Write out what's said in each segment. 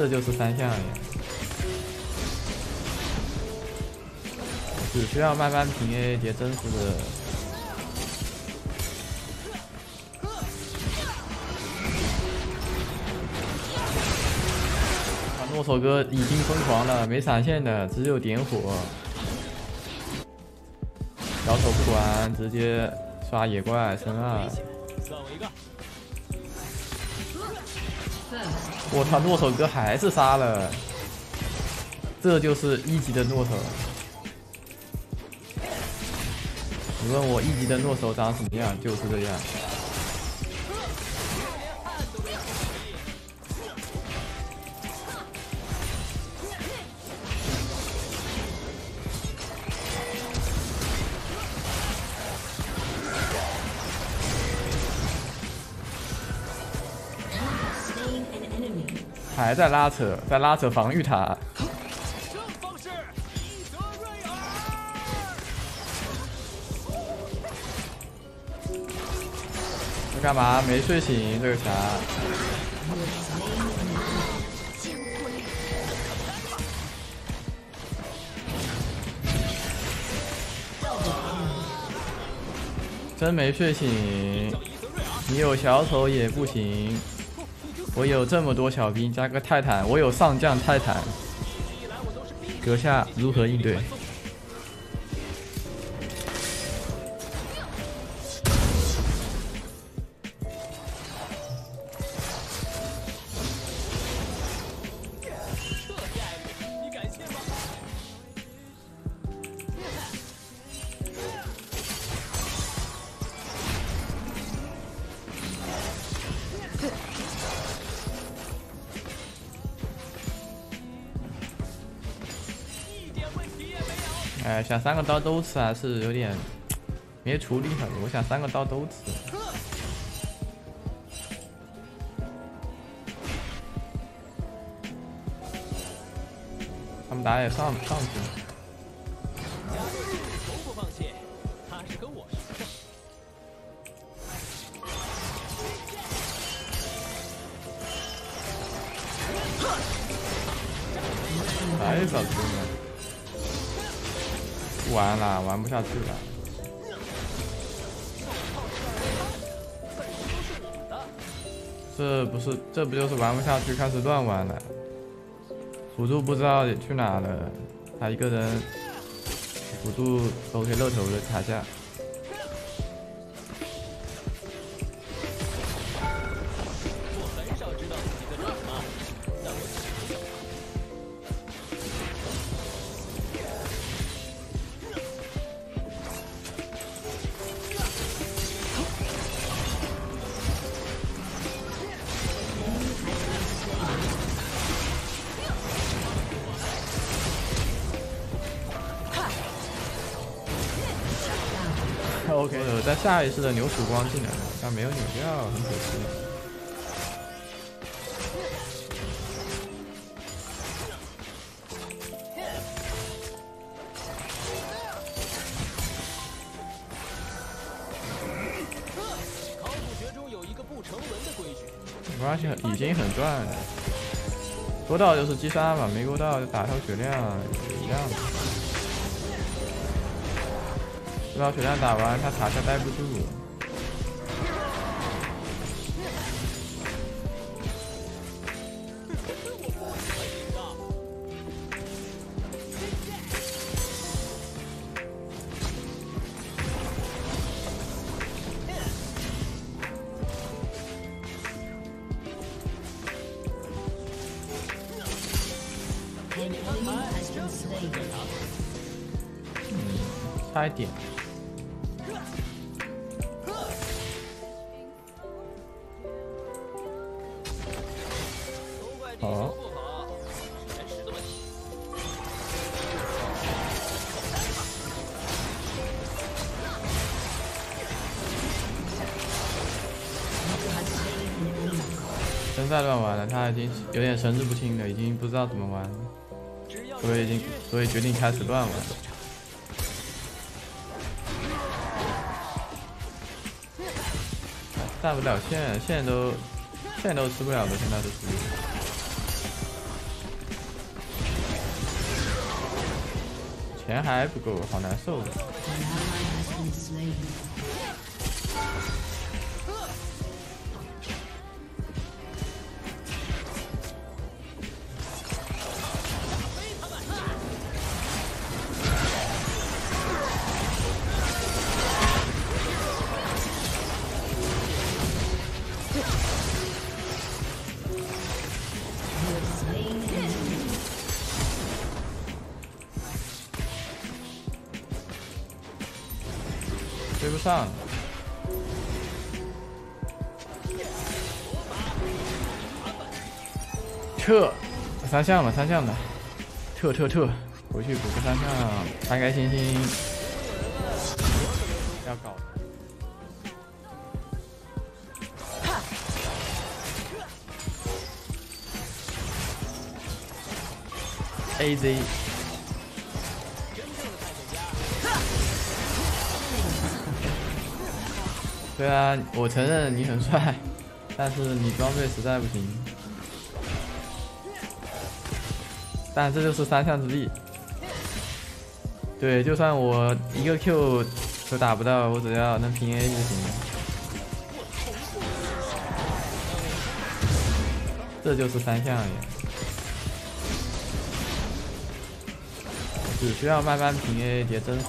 这就是三项呀。 只需要慢慢平 A 叠真实的，啊，诺手哥已经疯狂了，没闪现的只有点火，小手不管，直接刷野怪升二。我操，诺手哥还是杀了，这就是一级的诺手。 你问我一级的诺手长什么样，就是这样。还在拉扯，在拉扯防御塔。 干嘛没睡醒？这个啥？真没睡醒！你有小丑也不行，我有这么多小兵加个泰坦，我有上将泰坦，阁下如何应对？ 哎，想三个刀都吃还是有点没处理好。我想三个刀都吃。他们打野上去。 完了，玩不下去了。这不就是玩不下去，开始乱玩了？辅助不知道去哪了，他一个人辅助都给露头的塔下。 OK， 有在下意识的扭曙光进来了，但没有扭掉，很可惜。考古学中有一个不成文的规矩，没关系，已经很赚了。勾到就是击杀嘛，没勾到就打条血量一样的。 把血量打完，他塔下待不住。差一点。 好，真在乱玩了，他已经有点神志不清了，已经不知道怎么玩了，所以决定开始乱玩。 带不了线，线都吃不了的，现在都属于。钱还不够，好难受的。追不上。 撤，三项吧，三项的，撤，回去补个三项，开开心心。不要搞。AZ。对啊，我承认你很帅，但是你装备实在不行。 但这就是三项之力。对，就算我一个 Q 都打不到，我只要能平 A 就行了。这就是三项呀，只需要慢慢平 A， 也真是。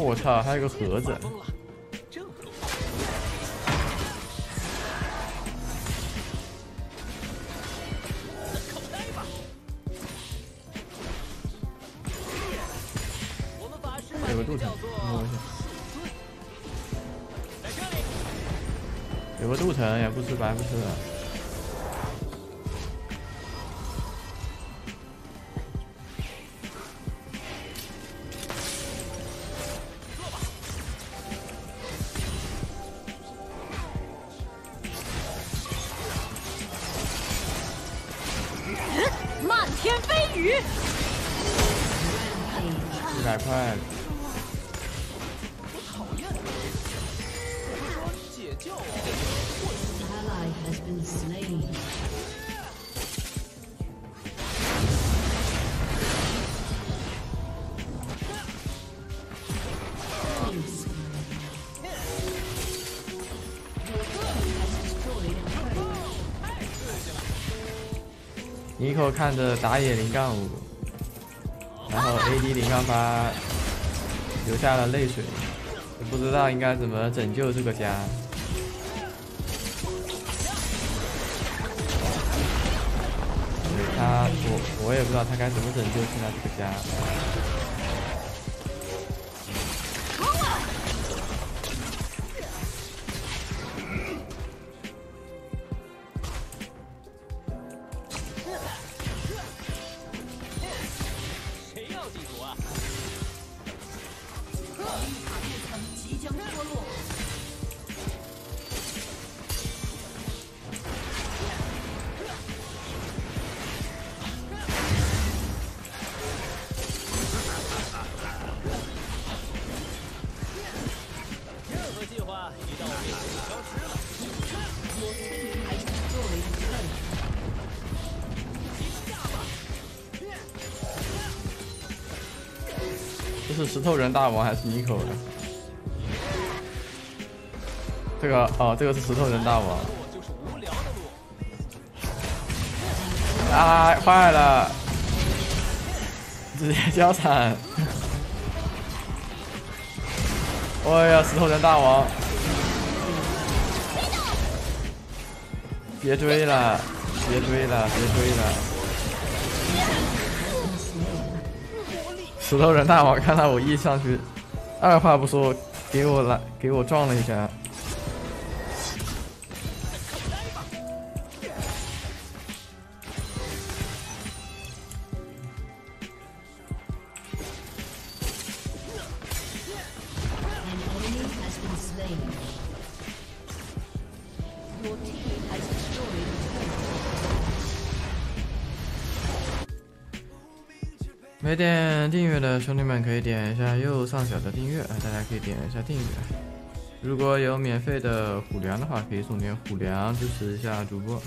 我操，还有个盒子。 有个镀层，摸一下。有个镀层也不吃白不吃了。漫天飞雨，100块。 尼克看着打野0-5，然后 AD 0-8，流下了泪水，也不知道应该怎么拯救这个家。 我也不知道他该怎么拯救现在这个家。谁要地图啊？即将脱落。 是石头人大王还是尼克的？这个哦，这个是石头人大王。啊，坏了！直接交闪！哎呀，石头人大王，别追了，别追了，别追了！石头人大王看到我E上去，二话不说给我撞了一下。 没点订阅的兄弟们可以点一下右上角的订阅，大家可以点一下订阅。如果有免费的虎粮的话，可以送点虎粮支持一下主播。